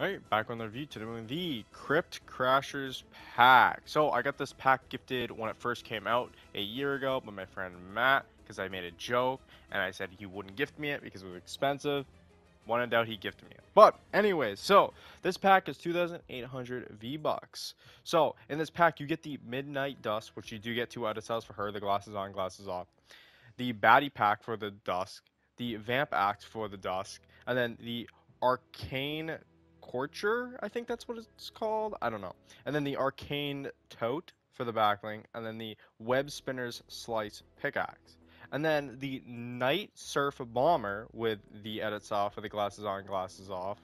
Alright, back on the review. Today we're doing the Crypt Crashers pack. So I got this pack gifted when it first came out a year ago by my friend Matt, because I made a joke and I said he wouldn't gift me it because it was expensive. When in doubt, he gifted me it. But anyways, so this pack is 2,800 V-Bucks. So in this pack, you get the Midnight Dusk, which you do get 2 out of cells for her, the glasses on, glasses off. The Batty Pack for the Dusk. The Vamp Axe for the Dusk. And then the Arcane Torture, I think that's what it's called. I don't know. And then the Arcane Tote for the backlink. And then the Webspinner's Slice pickaxe. And then the Nightsurf Bomber with the edits off, with the glasses on, glasses off.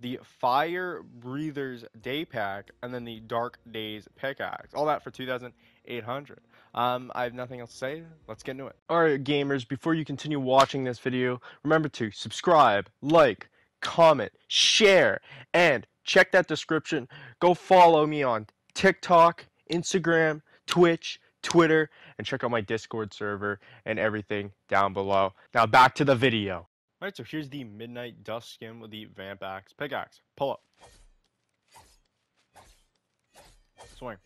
The Firebreather's Daypack. And then the Dark Days Pickaxe. All that for 2,800. I have nothing else to say. Let's get into it. Alright, gamers, before you continue watching this video, remember to subscribe, like, comment, share, and check that description. Go follow me on TikTok, Instagram, Twitch, Twitter, and check out my Discord server and everything down below. Now back to the video. Alright, so here's the Midnight Dusk skin with the Vamp Axe pickaxe. Pull up. Swing.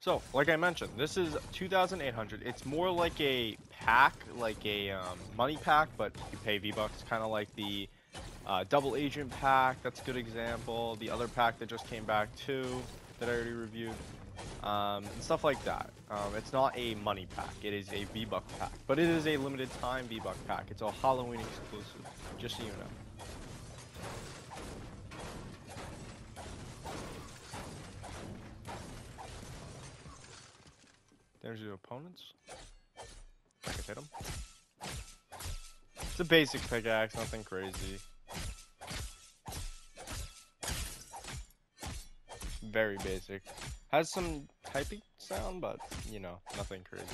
So, like I mentioned, this is 2,800. It's more like a pack, like a money pack, but you pay V-Bucks, kind of like the double agent pack. That's a good example. The other pack that just came back too, that I already reviewed, and stuff like that. It's not a money pack. It is a V-Buck pack, but it is a limited time V-Buck pack. It's a Halloween exclusive, just so you know. There's your opponents. I can hit them. It's a basic pickaxe, nothing crazy. Very basic. Has some typing sound, but you know, nothing crazy.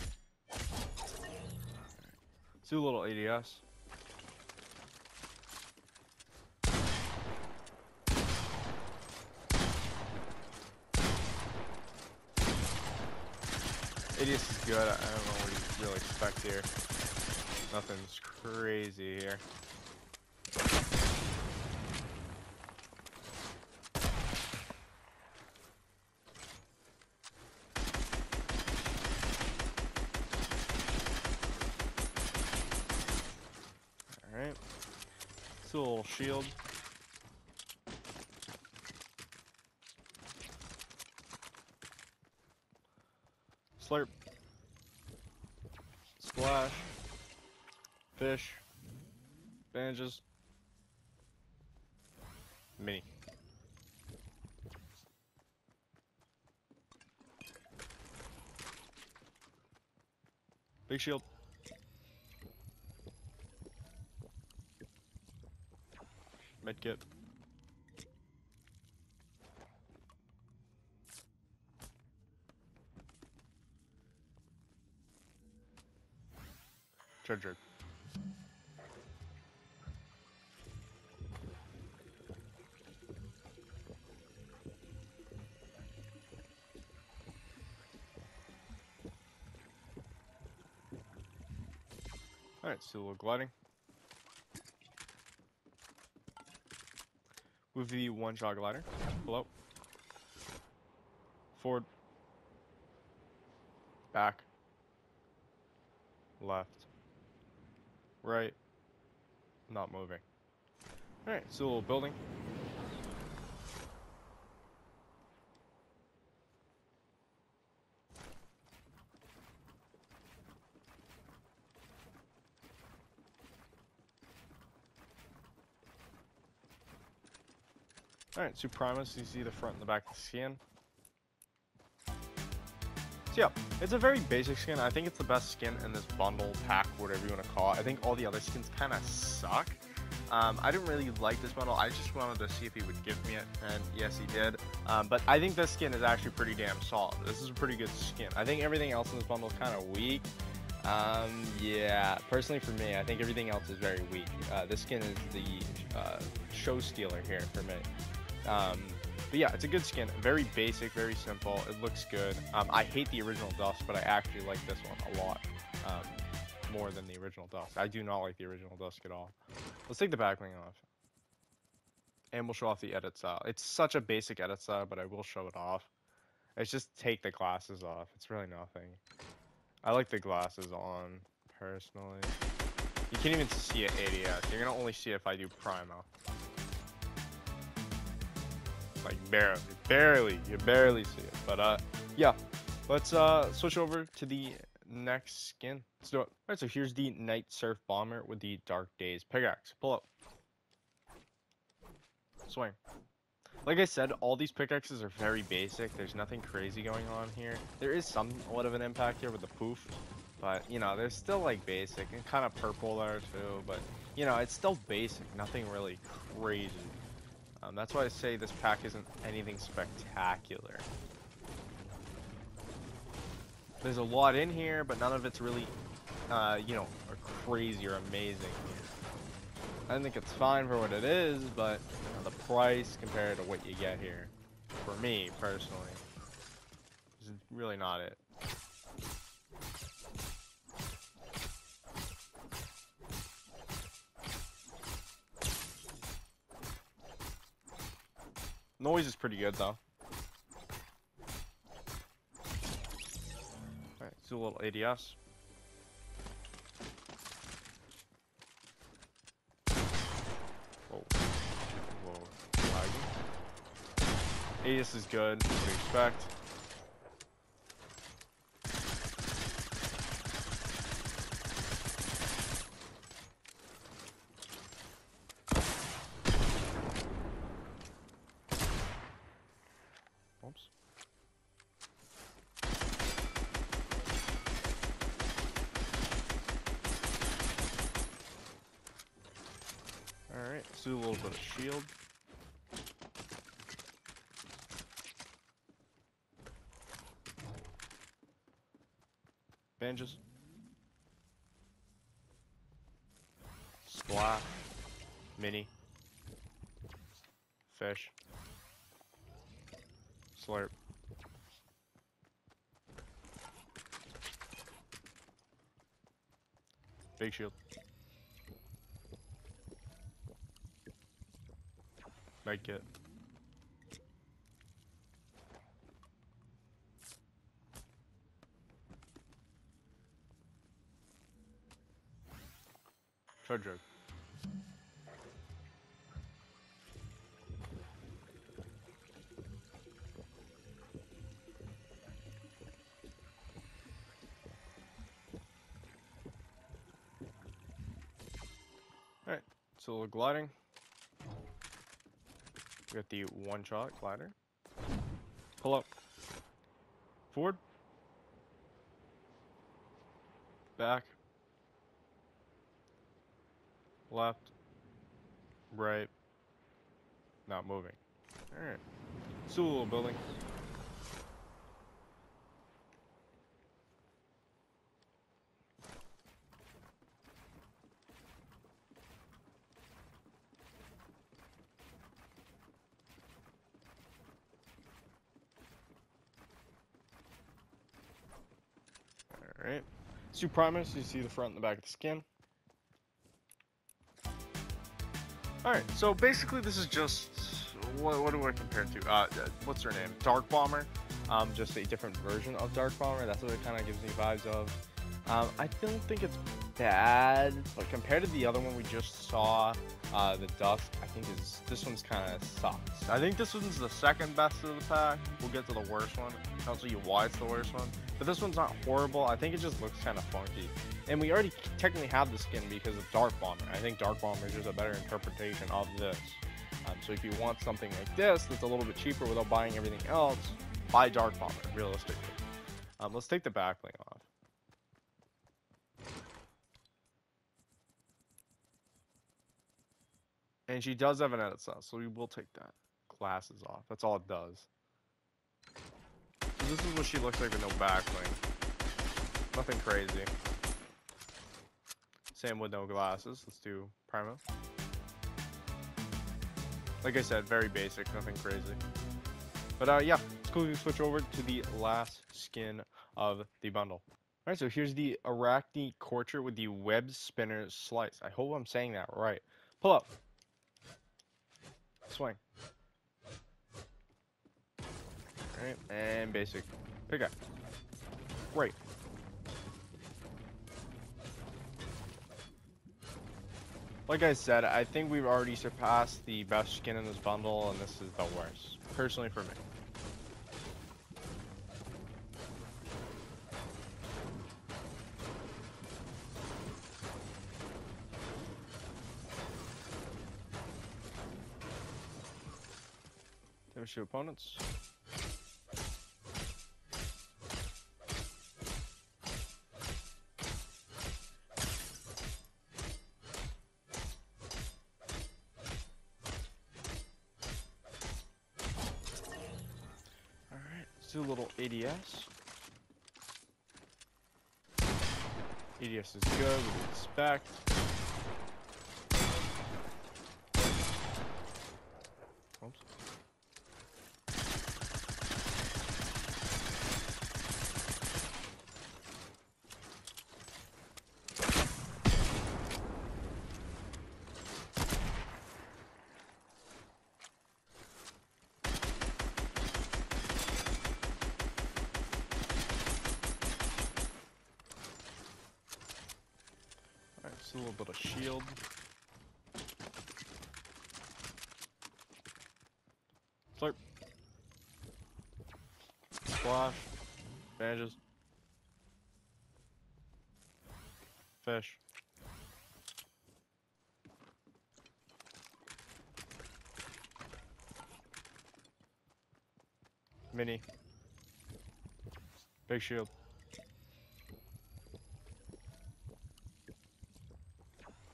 Let's do a little ADS. Idiot's is good. I don't know what you really expect here. Nothing's crazy here. Alright. It's a little shield. Slurp. Splash. Fish. Bandages. Mini. Big shield. Medkit. Charger. Alright, so a little gliding. Move the one-shot glider. Below. Forward. Back. Left. Right. Not moving. Alright, so a little building. Alright, so Primus, you see the front and the back of the skin. So yeah, it's a very basic skin. I think it's the best skin in this bundle, pack, whatever you want to call it. I think all the other skins kind of suck. I didn't really like this bundle. I just wanted to see if he would give me it, and yes, he did. But I think this skin is actually pretty damn solid. This is a pretty good skin. I think everything else in this bundle is kind of weak. Yeah, personally for me, I think everything else is very weak. This skin is the show stealer here for me. But yeah, it's a good skin. Very basic, very simple. It looks good. I hate the original Dusk, but I actually like this one a lot more than the original Dusk. I do not like the original Dusk at all. Let's take the backlink off. and we'll show off the edit style. It's such a basic edit style, but I will show it off. It's just take the glasses off. It's really nothing. I like the glasses on, personally. You can't even see it ADS. You're going to only see it if I do Primo. Like, barely. Barely. You barely see it. But, yeah. Let's switch over to the next skin. Let's do it. Alright, so here's the Nightsurf Bomber with the Dark Days Pickaxe. Pull up. Swing. Like I said, all these pickaxes are very basic. There's nothing crazy going on here. There is somewhat of an impact here with the poof, but you know, they're still like basic and kind of purple there too, but you know, it's still basic, nothing really crazy. That's why I say this pack isn't anything spectacular. There's a lot in here, but none of it's really, you know, crazy or amazing. I think it's fine for what it is, but you know, the price compared to what you get here, for me personally, is really not it. Noise is pretty good though. Alright, let's do a little ADS. ADS is good, as you expect. Oops. Alright, let's do a little bit of shield. Bandages. Splash. Mini. Fish. Slurp. Big shield. Make it. Treasure. Alright, so a little gliding. We got the one-shot glider. Pull up. Forward. Back. Left, right, not moving. All right, let's do a little building. All right, let's do Primus. You see the front and the back of the skin. Alright, so basically this is just, what do I compare it to? What's her name? Dark Bomber. Just a different version of Dark Bomber. That's what it kind of gives me vibes of. I don't think it's bad, but compared to the other one we just saw, the Dusk, I think this one's kind of sucks. I think this one's the second best of the pack. We'll get to the worst one. I'll tell you why it's the worst one. But this one's not horrible. I think it just looks kind of funky. And we already technically have the skin because of Dark Bomber. I think Dark Bomber is just a better interpretation of this. So if you want something like this that's a little bit cheaper without buying everything else, buy Dark Bomber, realistically. Let's take the backlink off. And she does have an edit style, so we will take that. Glasses off. That's all it does. So this is what she looks like with no backlink. Nothing crazy. Same with no glasses. Let's do Primo. Like I said, very basic, nothing crazy. But yeah, let's quickly switch over to the last skin of the bundle. Alright, so here's the Arachne Couture with the Webspinner's Slice. I hope I'm saying that right. Pull up. swing. Alright, and basic. Pickaxe. Great. Like I said, I think we've already surpassed the best skin in this bundle, and this is the worst. Personally for me. Damage to opponents. Do a little ADS. ADS is good, we expect. Oops. A little bit of shield. Slurp. Splash. Bandages. Fish. Mini. Big shield.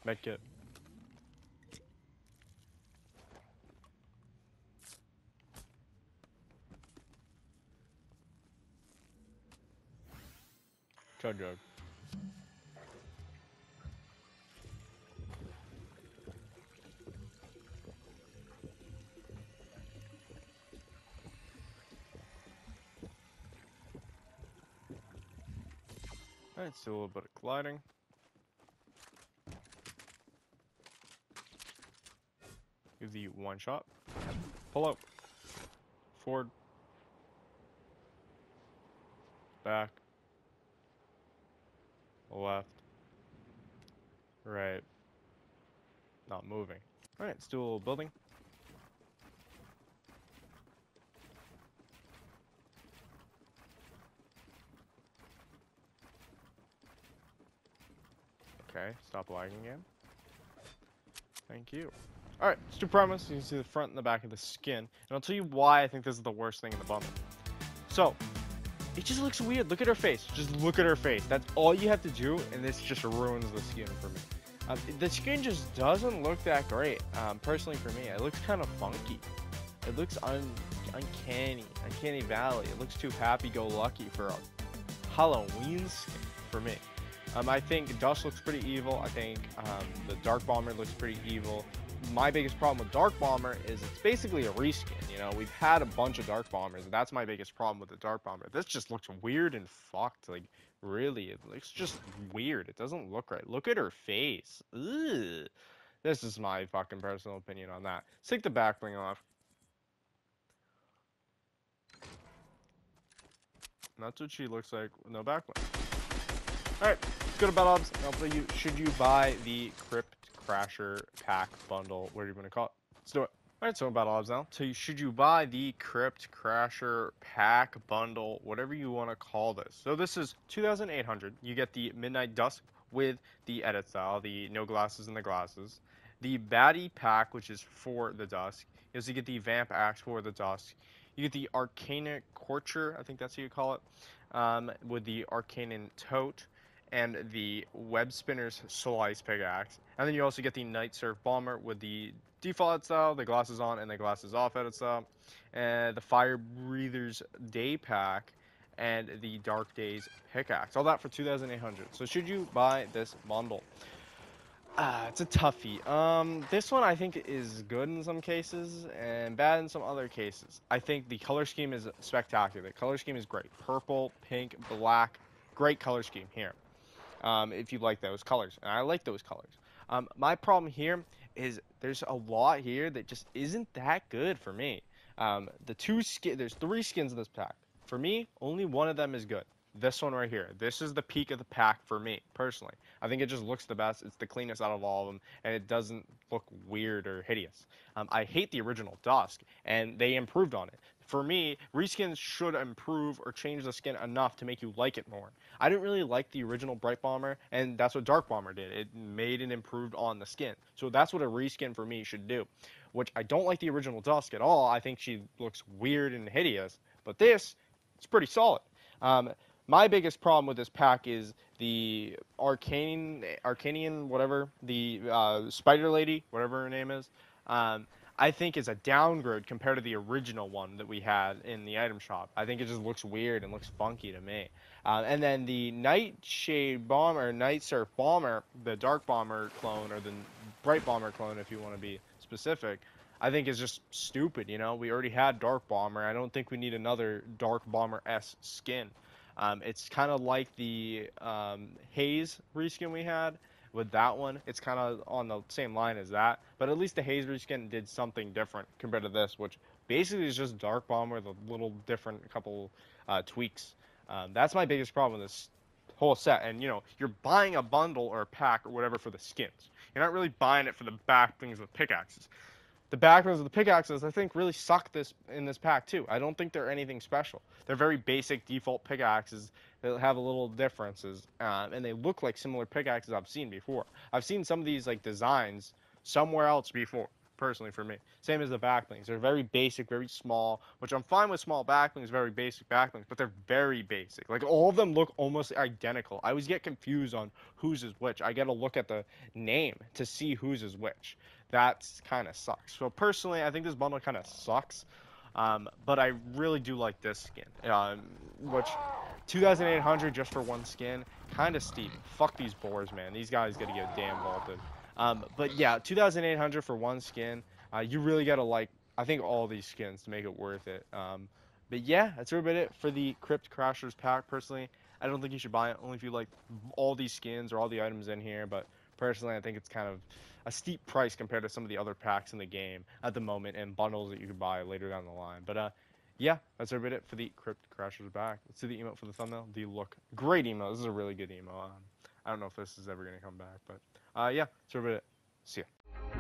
Medkit. Chug jug. Alright, still a little bit of gliding. Give the one shot. Pull up. Forward. Back. Left. Right. Not moving. Alright, let's do a little building. Okay, stop lagging again. Thank you. Alright, let's do Primus. You can see the front and the back of the skin. And I'll tell you why I think this is the worst thing in the bundle. So, it just looks weird. Look at her face. Just look at her face. That's all you have to do, and this just ruins the skin for me. The skin just doesn't look that great, personally for me. It looks kind of funky. It looks uncanny. Uncanny Valley. It looks too happy-go-lucky for a Halloween skin for me. I think Dusk looks pretty evil. I think the Dark Bomber looks pretty evil. My biggest problem with Dark Bomber is it's basically a reskin. You know, we've had a bunch of Dark Bombers, and that's my biggest problem with the Dark Bomber. This just looks weird and fucked. Like, really, it looks just weird. It doesn't look right. Look at her face. Ugh. This is my fucking personal opinion on that. Let's take the back bling off. And that's what she looks like with no back bling. Alright, let's go to Battle Ops, and I'll tell you, should you buy the Crypt Crasher pack bundle, whatever you want to call it. Let's do it. Alright, so Battle Ops now. So should you buy the Crypt Crasher pack bundle, whatever you want to call this. So this is 2,800. You get the Midnight Dusk with the edit style, the no glasses and the glasses. The Batty Pack, which is for the Dusk. You also get the Vamp Axe for the Dusk. You get the Arcane Torture, I think that's how you call it, with the Arcane Tote. And the Webspinner's Slice Pickaxe. And then you also get the Nightsurf Bomber with the default edit style, the glasses on and the glasses off edit style, and the Firebreather's Daypack, and the Dark Days Pickaxe. All that for 2,800. So should you buy this bundle? It's a toughie. This one I think is good in some cases and bad in some other cases. I think the color scheme is spectacular. The color scheme is great. Purple, pink, black. Great color scheme here. If you like those colors, and I like those colors. My problem here is there's a lot here that just isn't that good for me. There's 3 skins in this pack. For me, only one of them is good. This one right here. This is the peak of the pack for me, personally. I think it just looks the best. It's the cleanest out of all of them, and it doesn't look weird or hideous. I hate the original Dusk, and they improved on it. For me, reskins should improve or change the skin enough to make you like it more. I didn't really like the original Bright Bomber, and that's what Dark Bomber did. It made and improved on the skin. So that's what a reskin for me should do, which I don't like the original Dusk at all. I think she looks weird and hideous, but this is pretty solid. My biggest problem with this pack is the Arcanian, whatever, the Spider Lady, whatever her name is. I think it's a downgrade compared to the original one that we had in the item shop. I think it just looks weird and looks funky to me. And then the Nightsurf Bomber, the Dark Bomber clone, or the Bright Bomber clone, if you want to be specific, I think is just stupid. You know, we already had Dark Bomber. I don't think we need another Dark Bomber-esque skin. It's kind of like the Haze reskin we had. With that one, it's kind of on the same line as that, but at least the Haze reskin did something different compared to this, which basically is just Dark Bomber with a little different couple tweaks. That's my biggest problem with this whole set. And, you know, you're buying a bundle or a pack or whatever for the skins. You're not really buying it for the back things with pickaxes. The back ones with the pickaxes, I think, really suck in this pack, too. I don't think they're anything special. They're very basic default pickaxes that have a little differences, and they look like similar pickaxes I've seen before. I've seen some of these, like, designs somewhere else before, personally, for me. Same as the backlinks. They're very basic, very small, which I'm fine with small backlinks, very basic backlinks, but they're very basic. Like, all of them look almost identical. I always get confused on whose is which. I gotta look at the name to see whose is which. That kind of sucks. So personally, I think this bundle kind of sucks, but I really do like this skin, which 2,800 just for one skin, kind of steep. Fuck these boars, man. These guys gotta get damn vaulted. But yeah, 2,800 for one skin. You really gotta like, I think, all these skins to make it worth it. But yeah, that's about it for the Crypt Crashers pack. Personally, I don't think you should buy it, only if you like all these skins or all the items in here. But personally, I think it's kind of a steep price compared to some of the other packs in the game at the moment and bundles that you could buy later down the line. But yeah, that's about it for the Crypt Crashers back. Let's do the emote for the thumbnail. The look. Great emote. This is a really good emote. I don't know if this is ever going to come back, but yeah, that's about it. See ya.